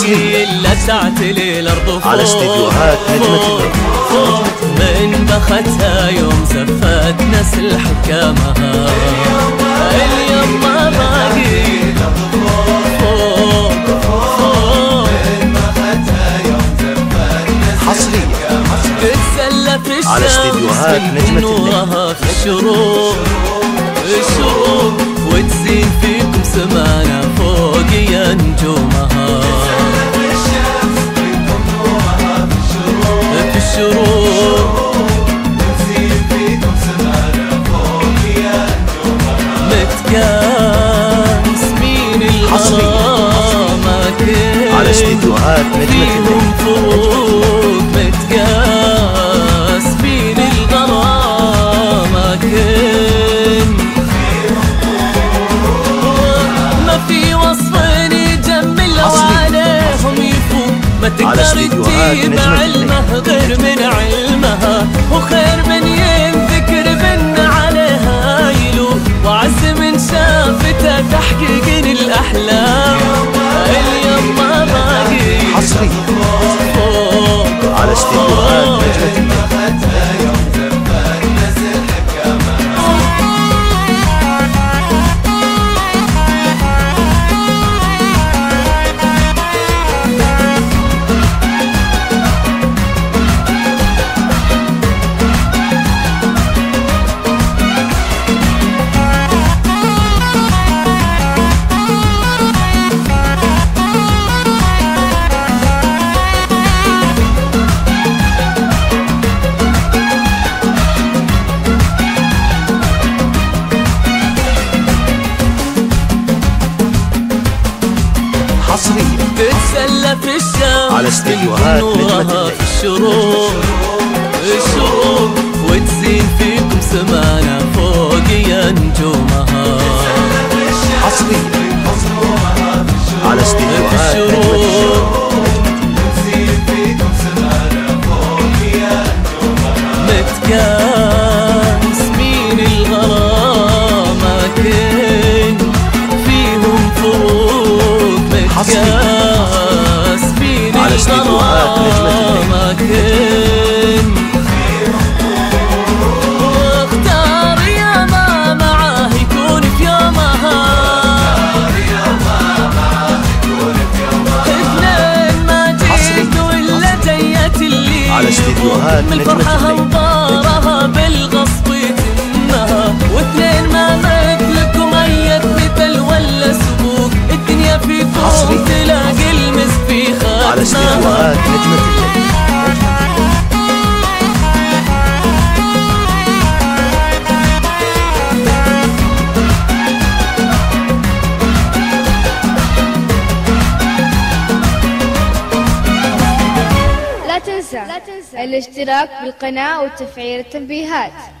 وجهي لسعت لي الأرض على استديوهات هجمة من بختها يوم زفت نسل حكامها. اليوم ما باقي من بختها يوم زفت نسل حكامها. على استديوهات نجمة الشروق وتزين فيكم سمانا فوقي يا نجومها. في الشروق وتزين فيكم سمانا فوقي يا نجومها. متقاسمين الغرامة على استديوهات نجمة فوق متقاسمين الغرامة. ما تقدر تجيب علمه غير من علمها، وخير من ينذكر بن عليها يلوف، وعز من شافته تحقيق الأحلام. اليوم ما باقي حصري على استديوهات نجمة. على استديوهات نجمة الشروق وتزين فيكم سمانا فوقي يا نجومها. حصري على استديوهات نجمة وتزين فيكم سمانا فوقي يا نجومها. متقاسمين الغرامة كن فيهم فوق متقاسمين على استديوهات نجمة النجم. واختار يا ما معاه يكون في يومها، اثنين ما جيت ولا جيت الليل، على استديوهات نجمة النجم. من فرحها وضارها بالغصب تمها، واثنين ما مثلكم أي مثل ولا سبوق، الدنيا في فوق تلاقي المسك في خاطرها. على استديوهات نجمة الليل. لا تنسى الاشتراك بالقناة وتفعيل التنبيهات.